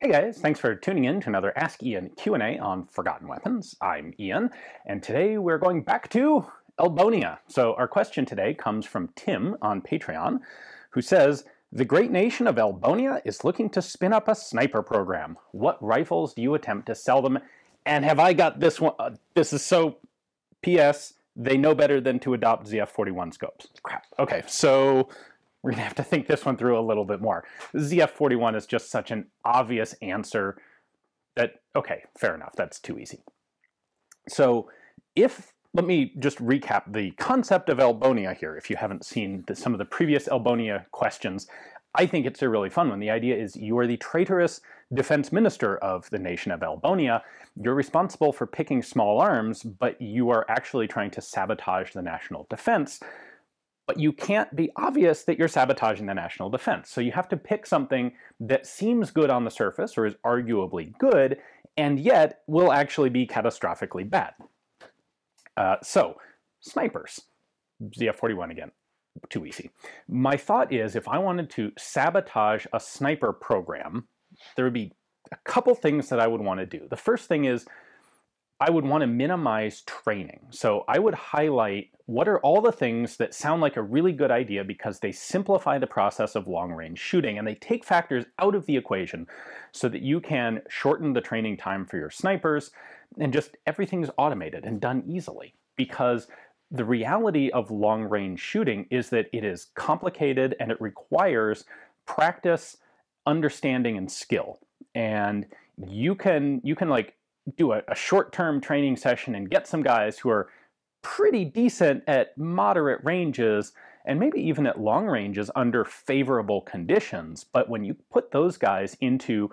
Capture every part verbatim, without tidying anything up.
Hey guys, thanks for tuning in to another Ask Ian Q and A on Forgotten Weapons. I'm Ian, and today we're going back to Elbonia. So our question today comes from Tim on Patreon, who says, "The great nation of Elbonia is looking to spin up a sniper program. What rifles do you attempt to sell them? And have I got this one?" Uh, this is so... P S They know better than to adopt Z F forty-one scopes. Crap. Okay, so... we're going to have to think this one through a little bit more. Z F forty-one is just such an obvious answer that, okay, fair enough, that's too easy. So if, let me just recap the concept of Elbonia here, if you haven't seen the, some of the previous Elbonia questions. I think it's a really fun one. The idea is you are the traitorous defense minister of the nation of Elbonia. You're responsible for picking small arms, but you are actually trying to sabotage the national defense. But you can't be obvious that you're sabotaging the national defense. So you have to pick something that seems good on the surface, or is arguably good, and yet will actually be catastrophically bad. Uh, so, snipers. Z F forty-one again. Too easy. My thought is, if I wanted to sabotage a sniper program, there would be a couple things that I would want to do. The first thing is, I would want to minimize training. So I would highlight what are all the things that sound like a really good idea because they simplify the process of long-range shooting and they take factors out of the equation so that you can shorten the training time for your snipers and just everything's automated and done easily. Because the reality of long-range shooting is that it is complicated and it requires practice, understanding, and skill. And you can, you can like, do a, a short-term training session and get some guys who are pretty decent at moderate ranges and maybe even at long ranges under favorable conditions. But when you put those guys into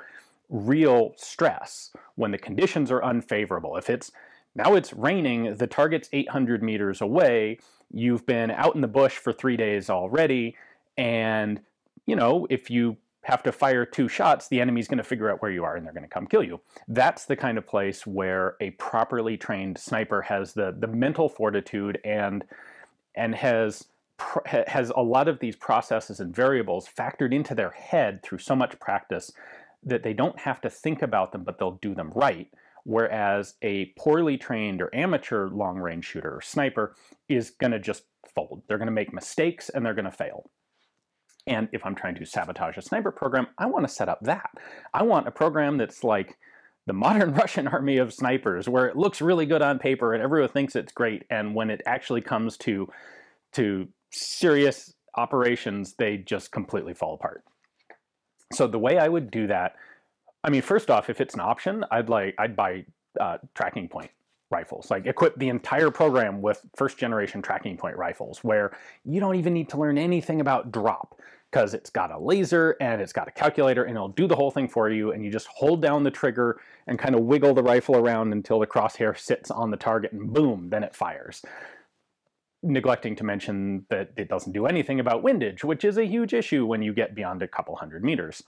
real stress, when the conditions are unfavorable, if it's now it's raining, the target's eight hundred meters away, you've been out in the bush for three days already, and you know, if you have to fire two shots, the enemy's going to figure out where you are and they're going to come kill you. That's the kind of place where a properly trained sniper has the, the mental fortitude and, and has, has a lot of these processes and variables factored into their head through so much practice that they don't have to think about them, but they'll do them right. Whereas a poorly trained or amateur long-range shooter or sniper is going to just fold. They're going to make mistakes and they're going to fail. And if I'm trying to sabotage a sniper program, I want to set up that. I want a program that's like the modern Russian army of snipers, where it looks really good on paper and everyone thinks it's great, and when it actually comes to, to serious operations, they just completely fall apart. So the way I would do that, I mean, first off, if it's an option, I'd, like, I'd buy uh, Tracking Point rifles. Like, equip the entire program with first-generation Tracking Point rifles, where you don't even need to learn anything about drop, because it's got a laser and it's got a calculator and it'll do the whole thing for you, and you just hold down the trigger and kind of wiggle the rifle around until the crosshair sits on the target and boom, then it fires. Neglecting to mention that it doesn't do anything about windage, which is a huge issue when you get beyond a couple hundred meters.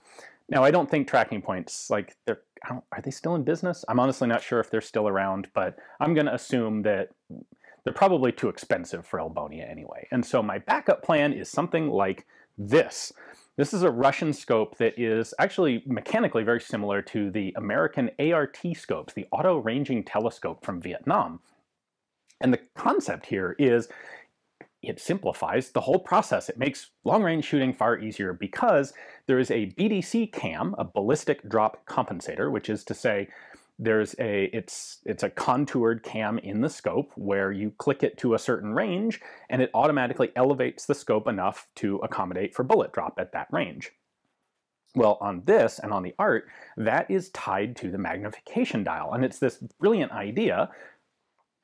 Now, I don't think Tracking Points, like, they're, I don't, are they still in business? I'm honestly not sure if they're still around, but I'm going to assume that they're probably too expensive for Elbonia anyway. And so my backup plan is something like this. This is a Russian scope that is actually mechanically very similar to the American A R T scopes, the Auto-Ranging Telescope from Vietnam. And the concept here is it simplifies the whole process. It makes long-range shooting far easier because there is a B D C cam, a Ballistic Drop Compensator, which is to say there's a, it's, it's a contoured cam in the scope where you click it to a certain range and it automatically elevates the scope enough to accommodate for bullet drop at that range. Well, on this and on the A R T, that is tied to the magnification dial, and it's this brilliant idea,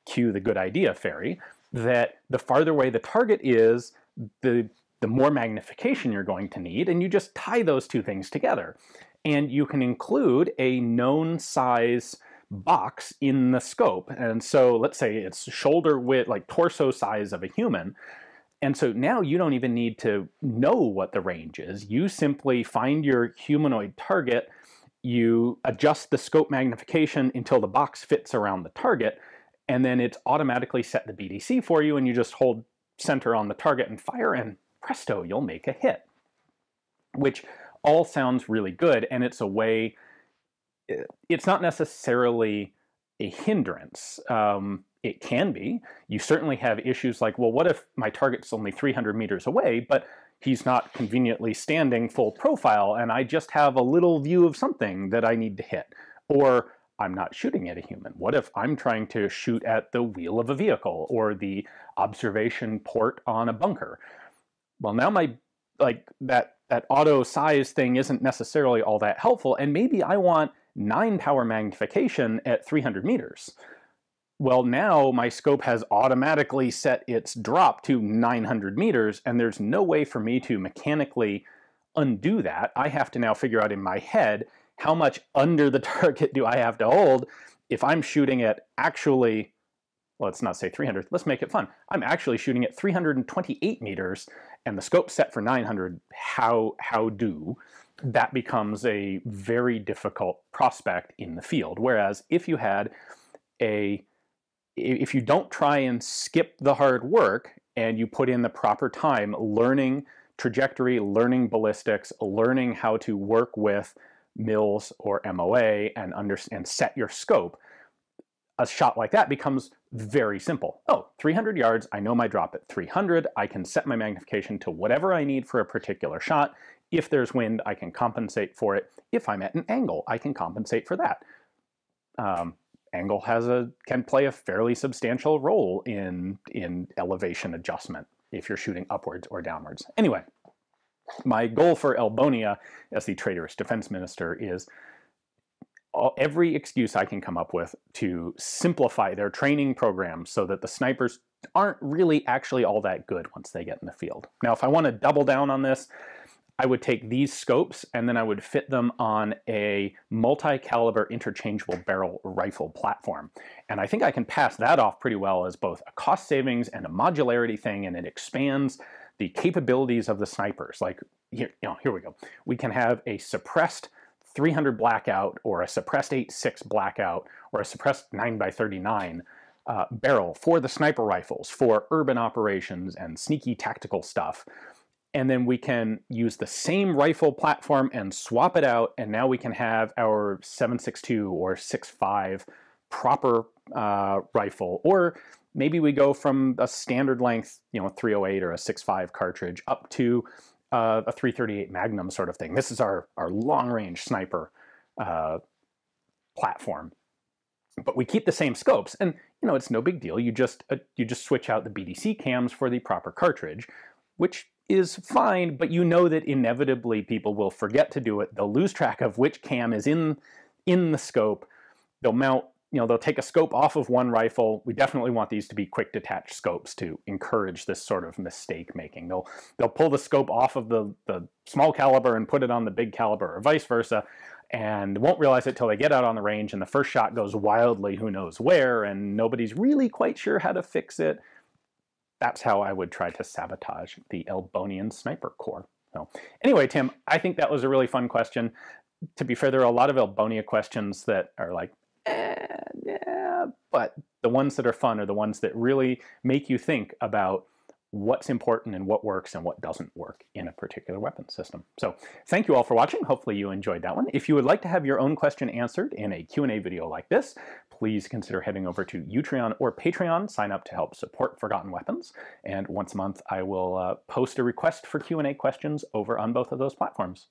cue the good idea fairy, that the farther away the target is, the, the more magnification you're going to need, and you just tie those two things together. And you can include a known size box in the scope, and so let's say it's shoulder width, like torso size of a human, and so now you don't even need to know what the range is. You simply find your humanoid target, you adjust the scope magnification until the box fits around the target, and then it's automatically set the B D C for you, and you just hold center on the target and fire, and presto, you'll make a hit. Which all sounds really good, and it's a way, it's not necessarily a hindrance. Um, it can be. You certainly have issues like, well, what if my target's only three hundred meters away, but he's not conveniently standing full profile, and I just have a little view of something that I need to hit? Or I'm not shooting at a human. What if I'm trying to shoot at the wheel of a vehicle or the observation port on a bunker? Well, now my, like, that, that auto size thing isn't necessarily all that helpful, and maybe I want nine power magnification at three hundred meters. Well, now my scope has automatically set its drop to nine hundred meters, and there's no way for me to mechanically undo that. I have to now figure out in my head, how much under the target do I have to hold if I'm shooting at actually, well, let's not say three hundred, let's make it fun. I'm actually shooting at three hundred twenty-eight meters, and the scope's set for nine hundred, how, how do? That becomes a very difficult prospect in the field. Whereas if you had a, if you don't try and skip the hard work, and you put in the proper time learning trajectory, learning ballistics, learning how to work with mils or M O A and, under, and set your scope, a shot like that becomes very simple. Oh, three hundred yards, I know my drop at three hundred, I can set my magnification to whatever I need for a particular shot. If there's wind, I can compensate for it. If I'm at an angle, I can compensate for that. Um, angle has a, can play a fairly substantial role in, in elevation adjustment if you're shooting upwards or downwards. Anyway, my goal for Elbonia as the traitorous defense minister is all, every excuse I can come up with to simplify their training programs so that the snipers aren't really actually all that good once they get in the field. Now, if I want to double down on this, I would take these scopes and then I would fit them on a multi-caliber interchangeable barrel rifle platform. And I think I can pass that off pretty well as both a cost savings and a modularity thing, and it expands the capabilities of the snipers. Like, here, you know, here we go. We can have a suppressed three hundred blackout or a suppressed eight point six blackout or a suppressed nine by thirty-nine uh, barrel for the sniper rifles for urban operations and sneaky tactical stuff. And then we can use the same rifle platform and swap it out, and now we can have our seven six two or six five proper uh, rifle, or maybe we go from a standard length, you know, three oh eight or a six five cartridge up to uh, a three thirty-eight Magnum sort of thing. This is our, our long-range sniper uh, platform. But we keep the same scopes, and, you know, it's no big deal. You just, uh, you just switch out the B D C cams for the proper cartridge, which is fine, but you know that inevitably people will forget to do it. They'll lose track of which cam is in, in the scope. They'll mount, you know, they'll take a scope off of one rifle. We definitely want these to be quick detach scopes to encourage this sort of mistake making. They'll, they'll pull the scope off of the, the small caliber and put it on the big caliber, or vice versa, and won't realize it till they get out on the range and the first shot goes wildly who knows where and nobody's really quite sure how to fix it. That's how I would try to sabotage the Elbonian Sniper Corps. So anyway, Tim, I think that was a really fun question. To be fair, there are a lot of Elbonia questions that are like, Eh, yeah, but the ones that are fun are the ones that really make you think about what's important and what works and what doesn't work in a particular weapon system. So thank you all for watching. Hopefully you enjoyed that one. If you would like to have your own question answered in a Q and A video like this, please consider heading over to Utreon or Patreon, sign up to help support Forgotten Weapons, and once a month I will uh, post a request for Q and A questions over on both of those platforms.